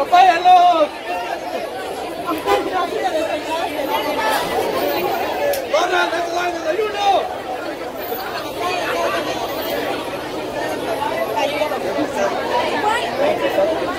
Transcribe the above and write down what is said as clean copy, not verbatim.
¡Atropéllenlos! ¡Barra de desayuno! ¡Ayuno!